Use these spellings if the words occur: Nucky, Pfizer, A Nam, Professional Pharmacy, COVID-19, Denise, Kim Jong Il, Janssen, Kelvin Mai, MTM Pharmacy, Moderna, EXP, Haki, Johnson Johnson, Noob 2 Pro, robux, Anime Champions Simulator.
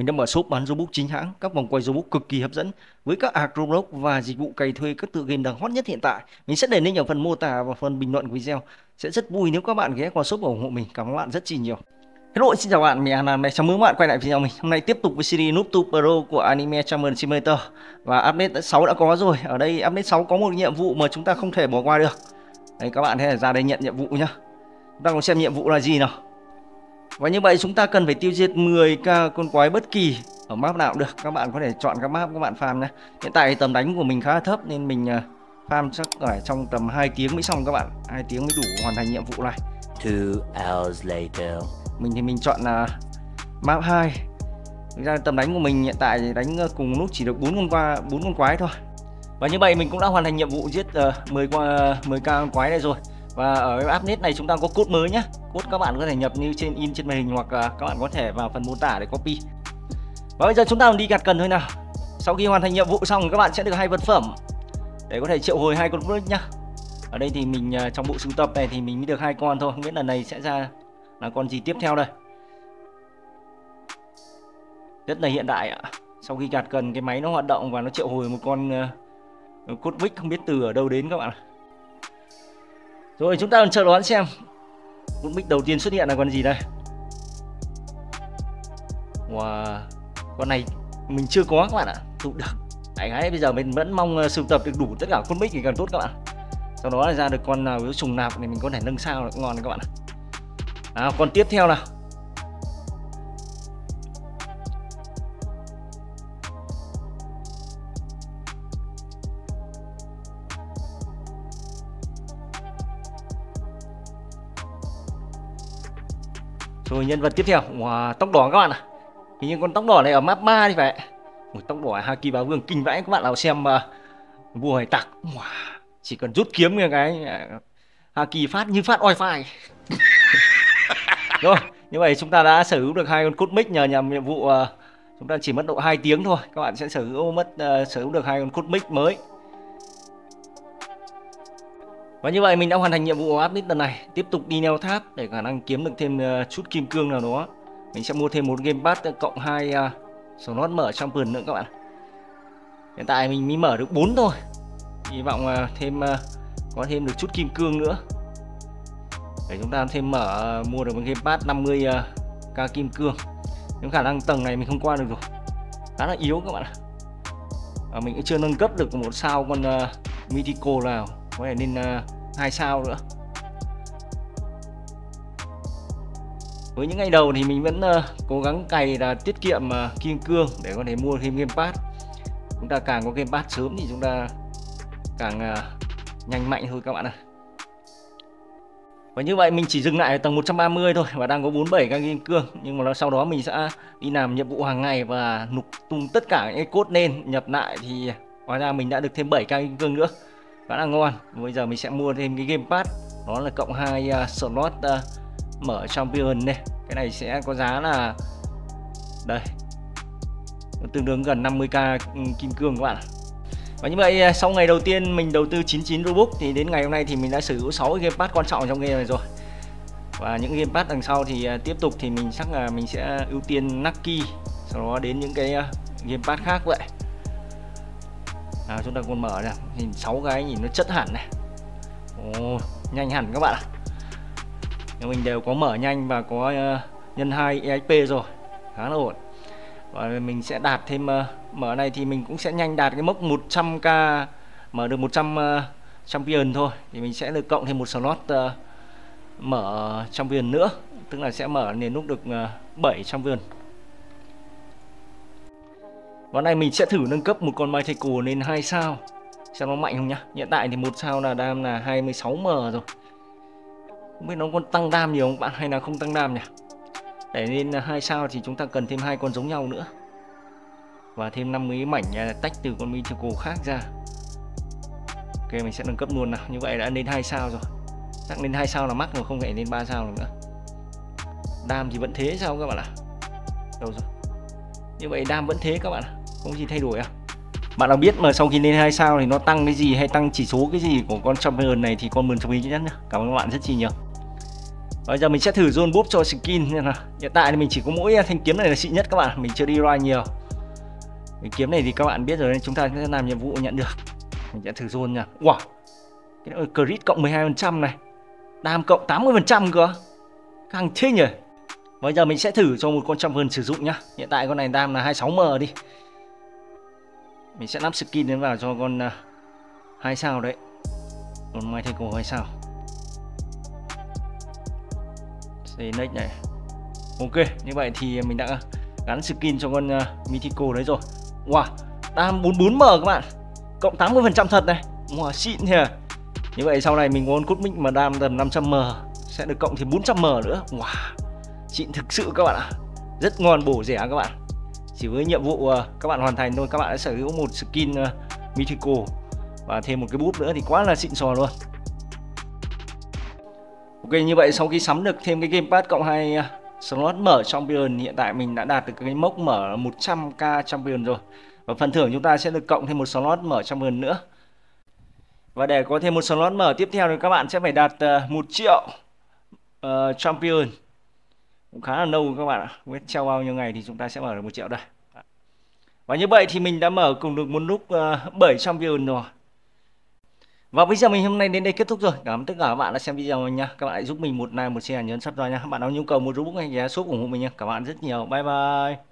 Mình đang mở shop bán robux chính hãng, các vòng quay robux cực kỳ hấp dẫn với các ạc robux và dịch vụ cày thuê các tựa game đang hot nhất hiện tại. Mình sẽ để link ở phần mô tả và phần bình luận của video. Sẽ rất vui nếu các bạn ghé qua shop ủng hộ mình. Cảm ơn các bạn rất chi nhiều. Hello, xin chào bạn, mình A Nam, chào mừng các bạn quay lại video mình. Hôm nay tiếp tục với series Noob 2 Pro của Anime Champions Simulator. Và update 6 đã có rồi. Ở đây update 6 có một nhiệm vụ mà chúng ta không thể bỏ qua được. Đấy, các bạn hãy ra đây nhận nhiệm vụ nhá. Chúng ta cùng xem nhiệm vụ là gì nào. Và như vậy chúng ta cần phải tiêu diệt 10k con quái bất kỳ ở map nào cũng được. Các bạn có thể chọn các map các bạn farm nhé. Hiện tại tầm đánh của mình khá là thấp nên mình farm chắc ở trong tầm 2 tiếng mới xong các bạn. 2 tiếng mới đủ hoàn thành nhiệm vụ này. 2 hours later. Mình thì mình chọn là map 2. Thực ra tầm đánh của mình hiện tại thì đánh cùng lúc chỉ được 4 con quái thôi. Và như vậy mình cũng đã hoàn thành nhiệm vụ giết 10k con quái này rồi. Và ở update này chúng ta có code mới nhé. Code các bạn có thể nhập như trên in trên màn hình hoặc các bạn có thể vào phần mô tả để copy. Và bây giờ chúng ta đi gạt cần thôi nào. Sau khi hoàn thành nhiệm vụ xong các bạn sẽ được 2 vật phẩm để có thể triệu hồi 2 con robux nhá. Ở đây thì mình trong bộ sưu tập này thì mình mới được 2 con thôi, không biết lần này sẽ ra là con gì tiếp theo đây. Rất là hiện đại ạ. Sau khi gạt cần cái máy nó hoạt động và nó triệu hồi một con code robux không biết từ ở đâu đến các bạn. Rồi chúng ta chờ đoán xem con robux đầu tiên xuất hiện là con gì đây. Wow, con này mình chưa có các bạn ạ. Tụ được. Đấy, đấy, bây giờ mình vẫn mong sưu tập được đủ tất cả con robux thì càng tốt các bạn. Sau đó là ra được con nào trùng nạp thì mình có thể nâng sao được ngon các bạn ạ. À, con tiếp theo nào. Rồi nhân vật tiếp theo, wow, tóc đỏ các bạn ạ. Hình như con tóc đỏ này ở map 3 thì phải. Một tóc đỏ Haki Bá Vương kinh vãi các bạn nào xem vua hải tặc. Wow, chỉ cần rút kiếm như cái Haki phát như phát wifi. Rồi, như vậy chúng ta đã sở hữu được 2 con cốt mic nhờ nhằm nhiệm vụ chúng ta chỉ mất độ 2 tiếng thôi. Các bạn sẽ sở hữu được 2 con cốt mic mới. Và như vậy mình đã hoàn thành nhiệm vụ update lần này. Tiếp tục đi leo tháp để khả năng kiếm được thêm chút kim cương nào đó. Mình sẽ mua thêm một game pass cộng 2 slot mở champion nữa các bạn. Hiện tại mình mới mở được 4 thôi. Hy vọng có thêm được chút kim cương nữa để chúng ta thêm mua được một game pass 50k kim cương. Nhưng khả năng tầng này mình không qua được rồi, khá là yếu các bạn ạ. Mình cũng chưa nâng cấp được một sao con mythical nào, có thể nên 2 sao nữa. Với những ngày đầu thì mình vẫn cố gắng cày là tiết kiệm kim cương để có thể mua thêm game pass. Chúng ta càng có game pass sớm thì chúng ta càng nhanh mạnh thôi các bạn ạ. Và như vậy mình chỉ dừng lại ở tầng 130 thôi và đang có 47k kim cương. Nhưng mà sau đó mình sẽ đi làm nhiệm vụ hàng ngày và nộp tung tất cả những code lên nhập lại thì hóa ra mình đã được thêm 7k kim cương nữa. Khá là ngon. Bây giờ mình sẽ mua thêm cái game pass đó là cộng 2 slot mở champion này. Cái này sẽ có giá là đây, tương đương gần 50k kim cương các bạn. Và như vậy sau ngày đầu tiên mình đầu tư 99 robux thì đến ngày hôm nay thì mình đã sở hữu 6 game pass quan trọng trong game này rồi. Và những game pass đằng sau thì tiếp tục thì mình chắc là mình sẽ ưu tiên Nucky, sau đó đến những cái game pass khác vậy. Chúng ta còn mở này, nhìn 6 cái nhìn nó chất hẳn này. Nhanh hẳn các bạn ạ. Mình đều có mở nhanh và có nhân 2 EXP rồi, khá là ổn. Và mình sẽ đạt thêm mở này thì mình cũng sẽ nhanh đạt cái mốc 100k, mở được 100 champion thôi thì mình sẽ được cộng thêm một slot mở champion nữa, tức là sẽ mở đến lúc được 7 champion. Ván này mình sẽ thử nâng cấp một con mythical lên 2 sao xem nó mạnh không nhá. Hiện tại thì 1 sao là đam là 26m rồi. Không biết nó còn tăng đam nhiều không bạn hay là không tăng đam nhỉ. Để lên 2 sao thì chúng ta cần thêm 2 con giống nhau nữa và thêm 50 mảnh tách từ con mythical khác ra. Ok, mình sẽ nâng cấp luôn nào. Như vậy đã lên 2 sao rồi. Chắc lên 2 sao là mắc rồi, không thể lên 3 sao được nữa. Đam thì vẫn thế sao các bạn ạ? Đâu rồi? Như vậy đam vẫn thế các bạn ạ, không gì thay đổi à? Bạn nào biết mà sau khi lên 2 sao thì nó tăng cái gì hay tăng chỉ số cái gì của con champion này thì comment cho mình nhé. Cảm ơn các bạn rất chi nhiều. Bây giờ mình sẽ thử zone búp cho skin. Hiện tại thì mình chỉ có mỗi thanh kiếm này là xịn nhất các bạn, mình chưa đi ride nhiều. Cái kiếm này thì các bạn biết rồi nên chúng ta sẽ làm nhiệm vụ nhận được. Mình sẽ thử zone nha. Wow, cái này crit cộng 12% này, đam cộng 80% cơ, càng thích nhỉ. Bây giờ mình sẽ thử cho một con trăm vườn sử dụng nhá. Hiện tại con này đam là 26m đi. Mình sẽ nắp skin đến vào cho con 2 sao đấy. Con Mai Thay Cổ 2 sao. Next này. Ok, như vậy thì mình đã gắn skin cho con Mythico đấy rồi. Wow, đam 44m các bạn, cộng 80% thật này. Wow, xịn nhỉ. Như vậy sau này mình có con cốt mic mà đam tầm 500m sẽ được cộng thêm 400m nữa. Wow, xịn thực sự các bạn ạ. Rất ngon, bổ rẻ các bạn. Chỉ với nhiệm vụ các bạn hoàn thành thôi, các bạn đã sở hữu một skin Mythico và thêm một cái búp nữa thì quá là xịn sò luôn. Ok, như vậy sau khi sắm được thêm cái gamepad cộng 2 slot mở champion, hiện tại mình đã đạt được cái mốc mở 100k champion rồi. Và phần thưởng chúng ta sẽ được cộng thêm một slot mở champion nữa. Và để có thêm một slot mở tiếp theo thì các bạn sẽ phải đạt 1 triệu champion. Cũng khá là lâu các bạn ạ, không biết treo bao nhiêu ngày thì chúng ta sẽ mở được 1 triệu đây. Và như vậy thì mình đã mở cùng được một lúc 7 champion rồi. Và bây giờ mình hôm nay đến đây kết thúc rồi. Cảm ơn tất cả các bạn đã xem video mình nha. Các bạn hãy giúp mình một like, một share, nhấn subscribe nha. Các bạn có nhu cầu mua robux hay giá shop ủng hộ mình nha. Các bạn rất nhiều. Bye bye.